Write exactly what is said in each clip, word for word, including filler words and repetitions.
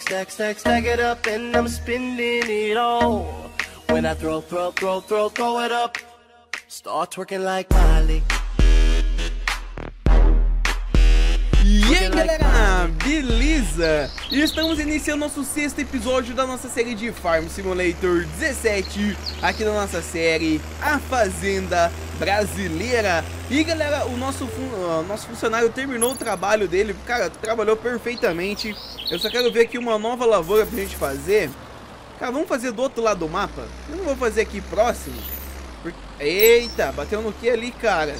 Stack, stack, stack it up and I'm spinning it all. When I throw, throw, throw, throw, throw it up, start twerking like Miley. E aí galera, beleza? Estamos iniciando nosso sexto episódio da nossa série de Farm Simulator dezessete, aqui na nossa série A Fazenda Brasileira. E galera, o nosso, uh, nosso funcionário terminou o trabalho dele, cara, trabalhou perfeitamente. Eu só quero ver aqui uma nova lavoura pra gente fazer. Cara, vamos fazer do outro lado do mapa? Eu não vou fazer aqui próximo. Porque... Eita, bateu no que ali, cara?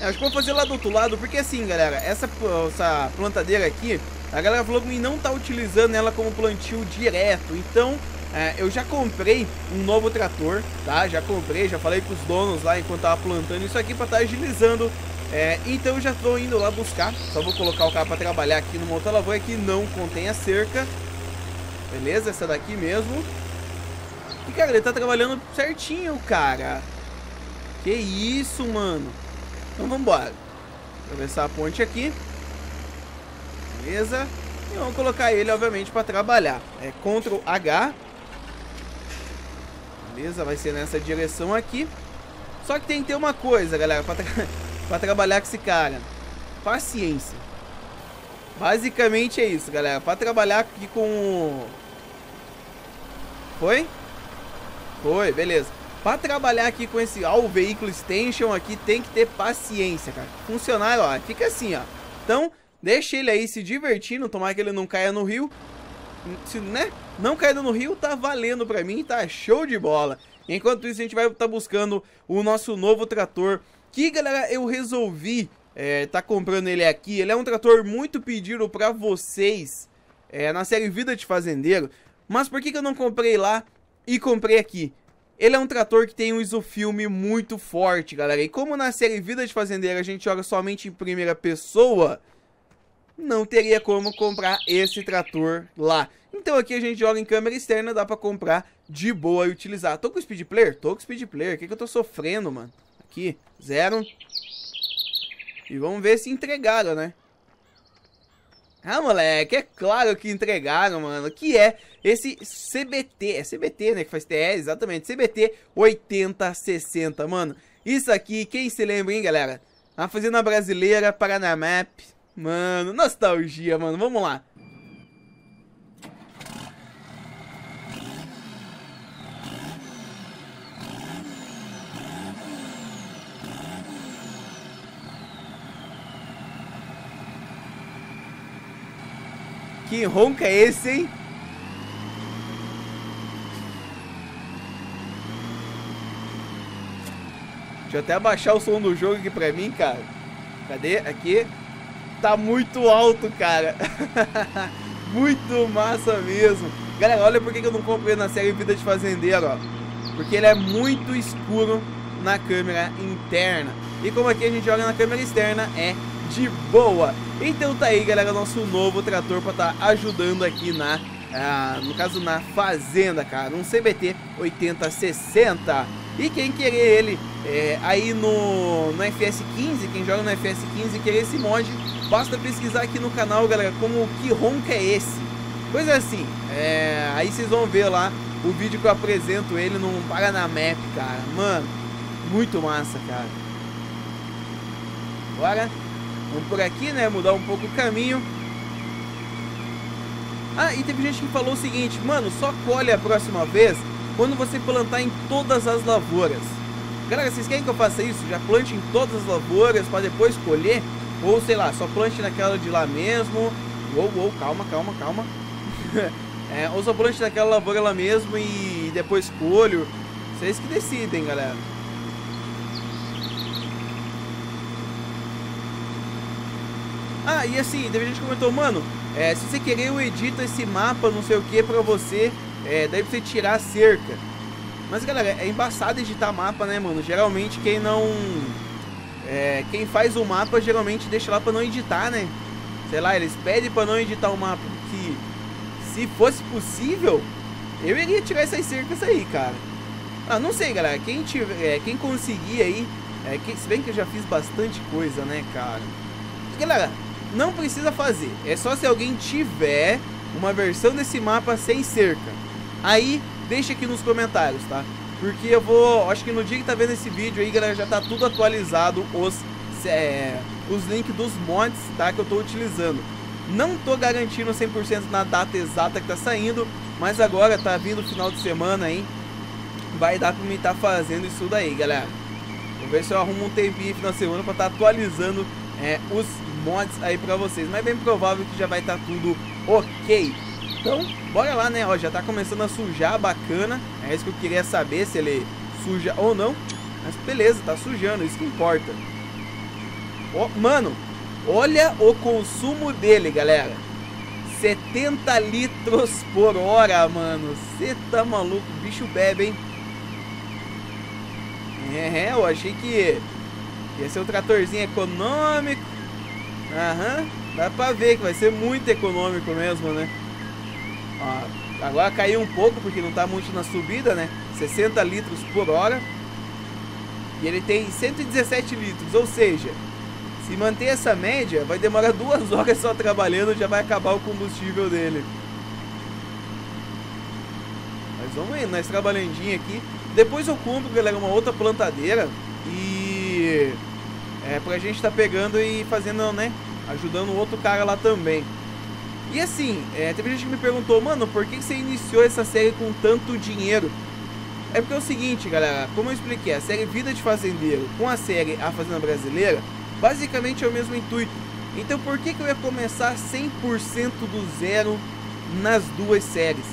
Acho que vou fazer lá do outro lado, porque assim, galera, essa, essa plantadeira aqui, a galera falou que não tá utilizando ela como plantio direto. Então, é, eu já comprei um novo trator, tá? Já comprei, já falei com os donos lá enquanto tava plantando isso aqui pra tá agilizando. É, então, eu já tô indo lá buscar. Só vou colocar o carro pra trabalhar aqui numa outra lavoura que não contém a cerca. Beleza? Essa daqui mesmo. E, cara, ele tá trabalhando certinho, cara. Que isso, mano. Então vamos embora. Atravessar a ponte aqui. Beleza. E vamos colocar ele, obviamente, para trabalhar. É control agá. Beleza, vai ser nessa direção aqui. Só que tem que ter uma coisa, galera, para tra trabalhar com esse cara. Paciência. Basicamente é isso, galera. Para trabalhar aqui com... Foi? Foi, beleza. Para trabalhar aqui com esse ó, o veículo extension aqui, tem que ter paciência, cara. Funcionário, ó, fica assim, ó. Então, deixa ele aí se divertindo, tomara que ele não caia no rio. Se, né? Não caindo no rio, tá valendo pra mim, tá show de bola. Enquanto isso, a gente vai estar tá buscando o nosso novo trator. Que, galera, eu resolvi é, tá comprando ele aqui. Ele é um trator muito pedido pra vocês é, na série Vida de Fazendeiro. Mas por que, que eu não comprei lá e comprei aqui? Ele é um trator que tem um isofilme muito forte, galera. E como na série Vida de Fazendeiro a gente joga somente em primeira pessoa, não teria como comprar esse trator lá. Então aqui a gente joga em câmera externa, dá pra comprar de boa e utilizar. Tô com o speed player? Tô com o speed player. O que que eu tô sofrendo, mano? Aqui, zero. E vamos ver se entregaram, né? Ah, moleque, é claro que entregaram, mano, que é esse C B T, é C B T, né, que faz T E, é, exatamente, C B T oitenta sessenta, mano. Isso aqui, quem se lembra, hein, galera? A Fazenda Brasileira, Paranamap, mano, nostalgia, mano, vamos lá. Que ronca é esse, hein? Deixa eu até abaixar o som do jogo aqui pra mim, cara. Cadê? Aqui. Tá muito alto, cara. Muito massa mesmo. Galera, olha por que eu não comprei na série Vida de Fazendeiro, ó. Porque ele é muito escuro na câmera interna. E como aqui a gente joga na câmera externa, é de boa. Então tá aí, galera, nosso novo trator pra tá ajudando aqui na, ah, no caso, na fazenda, cara. Um C B T oitenta sessenta. E quem querer ele é, aí no, no F S quinze, quem joga no F S quinze e querer esse mod, basta pesquisar aqui no canal, galera, como que ronca é esse. Coisa assim, é, aí vocês vão ver lá o vídeo que eu apresento ele no Paranamap, cara. Mano, muito massa, cara. Bora. Vamos por aqui, né? Mudar um pouco o caminho. Ah, e teve gente que falou o seguinte: mano, só colhe a próxima vez quando você plantar em todas as lavouras. Galera, vocês querem que eu faça isso? Já plante em todas as lavouras para depois colher? Ou, sei lá, só plante naquela de lá mesmo. Uou, uou, calma, calma, calma. É, ou só plante naquela lavoura lá mesmo e depois colho. Vocês que decidem, galera. Ah, e assim, teve gente que comentou, mano, é, se você querer eu edito esse mapa, não sei o que, pra você, é, daí pra você tirar a cerca. Mas galera, é embaçado editar mapa, né, mano? Geralmente quem não... É, quem faz o mapa, geralmente deixa lá pra não editar, né? Sei lá, eles pedem pra não editar o mapa, que se fosse possível, eu iria tirar essas cercas aí, cara. Ah, não sei, galera, quem, tiver, é, quem conseguir aí, é, que, se bem que eu já fiz bastante coisa, né, cara? Galera... Não precisa fazer, é só se alguém tiver uma versão desse mapa sem cerca? Aí deixa aqui nos comentários, tá? Porque eu vou, acho que no dia que tá vendo esse vídeo aí, galera, já tá tudo atualizado, os, é, os links dos mods, tá? Que eu tô utilizando. Não tô garantindo cem por cento na data exata que tá saindo, mas agora tá vindo o final de semana aí, vai dar pra mim tá fazendo isso daí, galera. Vou ver se eu arrumo um tempinho final de semana pra tá atualizando é, os mods aí pra vocês, mas é bem provável que já vai tá tudo ok. Então, bora lá, né? Ó, já tá começando a sujar, bacana. É isso que eu queria saber, se ele suja ou não. Mas beleza, tá sujando, isso que importa. Ó, mano, olha o consumo dele, galera. setenta litros por hora, mano. Você tá maluco, o bicho bebe, hein? É, eu achei que ia ser um tratorzinho econômico. Aham, dá pra ver que vai ser muito econômico mesmo, né? Ó, agora caiu um pouco porque não tá muito na subida, né? sessenta litros por hora. E ele tem cento e dezessete litros, ou seja, se manter essa média, vai demorar duas horas só trabalhando, já vai acabar o combustível dele. Mas vamos indo, nós trabalhandinho aqui. Depois eu compro, galera, uma outra plantadeira e é pra gente tá pegando e fazendo, né, ajudando outro cara lá também. E assim, é, teve gente que me perguntou, mano, por que você iniciou essa série com tanto dinheiro? É porque é o seguinte, galera, como eu expliquei, a série Vida de Fazendeiro com a série A Fazenda Brasileira basicamente é o mesmo intuito. Então por que que eu ia começar cem por cento do zero nas duas séries?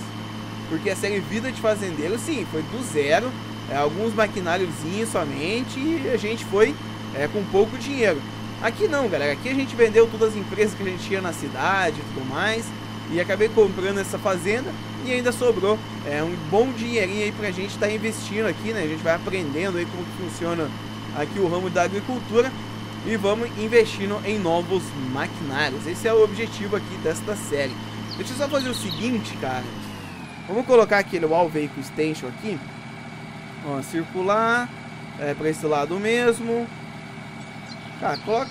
Porque a série Vida de Fazendeiro, sim, foi do zero, é, alguns maquináriozinhos somente, e a gente foi é, com pouco dinheiro. Aqui não, galera, aqui a gente vendeu todas as empresas que a gente tinha na cidade e tudo mais, e acabei comprando essa fazenda, e ainda sobrou é, um bom dinheirinho aí pra gente estar investindo aqui, né? A gente vai aprendendo aí como funciona aqui o ramo da agricultura, e vamos investindo em novos maquinários. Esse é o objetivo aqui desta série. Deixa eu só fazer o seguinte, cara. Vamos colocar aquele Wall Vehicle Station aqui. Ó, circular. É, pra esse lado mesmo. Tá, coloca...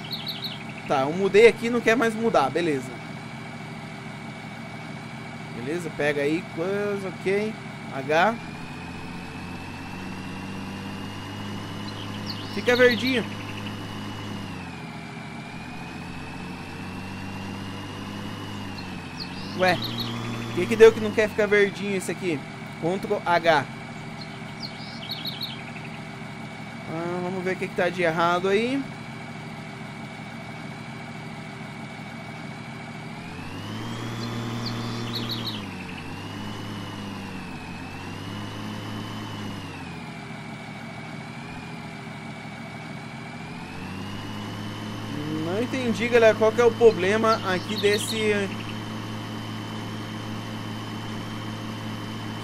Tá, eu mudei aqui, não quer mais mudar. Beleza. Beleza, pega aí. Close, ok. H. Fica verdinho. Ué, o que que deu que não quer ficar verdinho esse aqui? Ctrl H. Ah, vamos ver o que que tá de errado aí. Não entendi, galera, qual que é o problema aqui desse...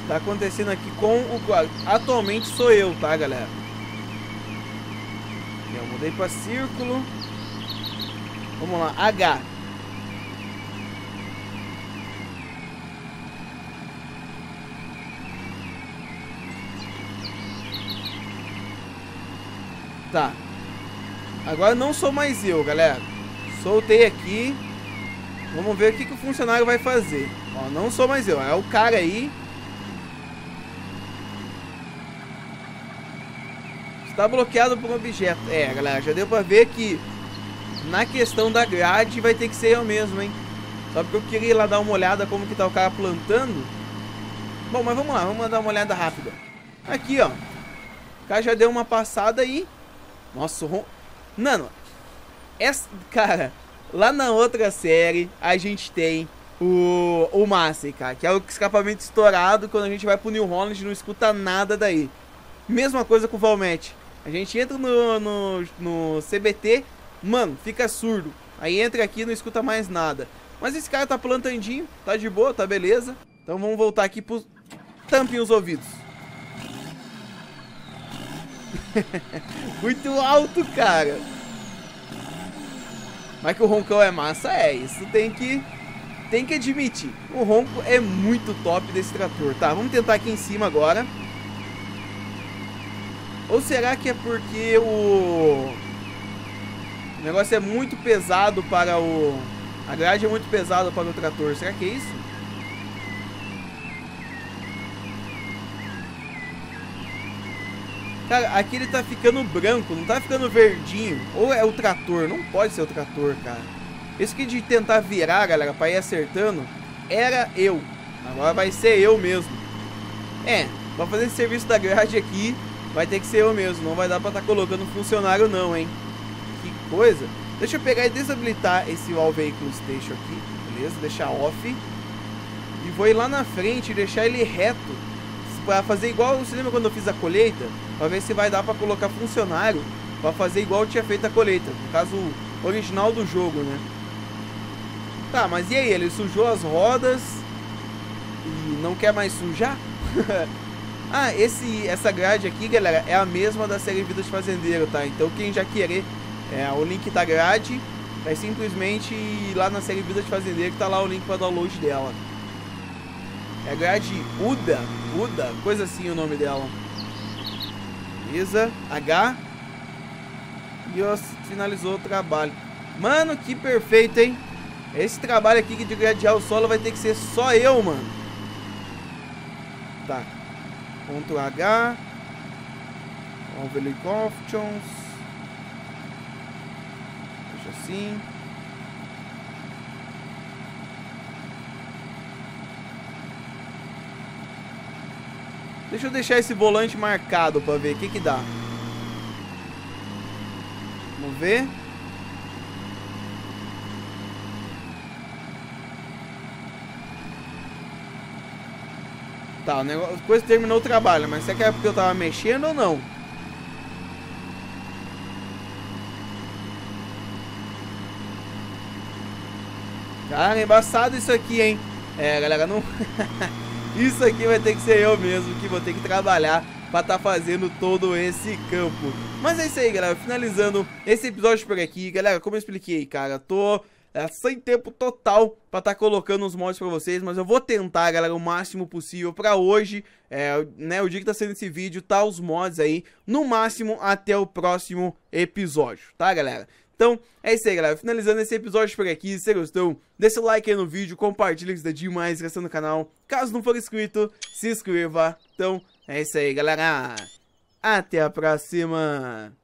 Tá acontecendo aqui com o quadro. Atualmente sou eu, tá, galera? Eu mudei pra círculo. Vamos lá, H. Tá. Agora não sou mais eu, galera. Soltei aqui. Vamos ver o que que o funcionário vai fazer. Ó, não sou mais eu, é o cara aí. Tá bloqueado por um objeto. É, galera, já deu pra ver que na questão da grade vai ter que ser eu mesmo, hein? Só porque eu queria ir lá dar uma olhada como que tá o cara plantando. Bom, mas vamos lá, vamos dar uma olhada rápida. Aqui, ó. O cara já deu uma passada aí. Nossa, rom... Mano, essa... Cara, lá na outra série a gente tem o, o Massey, cara, que é o escapamento estourado. Quando a gente vai pro New Holland, a gente não escuta nada daí. Mesma coisa com o Valmet. A gente entra no, no, no C B T, mano, fica surdo. Aí entra aqui e não escuta mais nada. Mas esse cara tá plantandinho, tá de boa, tá beleza. Então vamos voltar aqui pros... Tampem os ouvidos. Muito alto, cara. Mas que o roncão é massa, é. Isso tem que, tem que admitir. O ronco é muito top desse trator. Tá, vamos tentar aqui em cima agora. Ou será que é porque o... o negócio é muito pesado para o... A grade é muito pesada para o trator. Será que é isso? Cara, aqui ele tá ficando branco, não tá ficando verdinho. Ou é o trator, não pode ser o trator, cara. Isso aqui de tentar virar, galera, pra ir acertando, era eu. Agora vai ser eu mesmo. É, pra fazer esse serviço da grade aqui, vai ter que ser eu mesmo. Não vai dar pra tá colocando funcionário não, hein. Que coisa. Deixa eu pegar e desabilitar esse All Vehicle Station aqui, beleza? Deixar off. E vou ir lá na frente e deixar ele reto. Pra fazer igual, você lembra quando eu fiz a colheita? Pra ver se vai dar pra colocar funcionário pra fazer igual eu tinha feito a colheita. No caso, original do jogo, né? Tá, mas e aí? Ele sujou as rodas e não quer mais sujar? Ah, esse, essa grade aqui, galera, é a mesma da série Vida de Fazendeiro, tá? Então quem já querer é, o link da grade, vai simplesmente ir lá na série Vida de Fazendeiro que tá lá o link pra download dela. É a grade U D A, U D A, coisa assim o nome dela. Beleza, H. E eu finalizou o trabalho. Mano, que perfeito, hein? Esse trabalho aqui de gradear o solo vai ter que ser só eu, mano. Tá. Ponto H. Overlay options. Deixa assim. Deixa eu deixar esse volante marcado para ver o que que dá. Vamos ver. Tá, o negócio, a coisa terminou o trabalho, mas será que é porque eu tava mexendo ou não? Cara, embaçado isso aqui, hein? É, galera, não... Isso aqui vai ter que ser eu mesmo que vou ter que trabalhar pra tá fazendo todo esse campo. Mas é isso aí, galera. Finalizando esse episódio por aqui. Galera, como eu expliquei, cara, tô é, sem tempo total pra tá colocando os mods pra vocês. Mas eu vou tentar, galera, o máximo possível pra hoje. É, né, o dia que tá sendo esse vídeo, tá os mods aí. No máximo até o próximo episódio, tá, galera? Então, é isso aí, galera. Finalizando esse episódio por aqui. Se gostou, deixa o like aí no vídeo, compartilha que isso é demais, inscreva-se no canal. Caso não for inscrito, se inscreva. Então, é isso aí, galera. Até a próxima.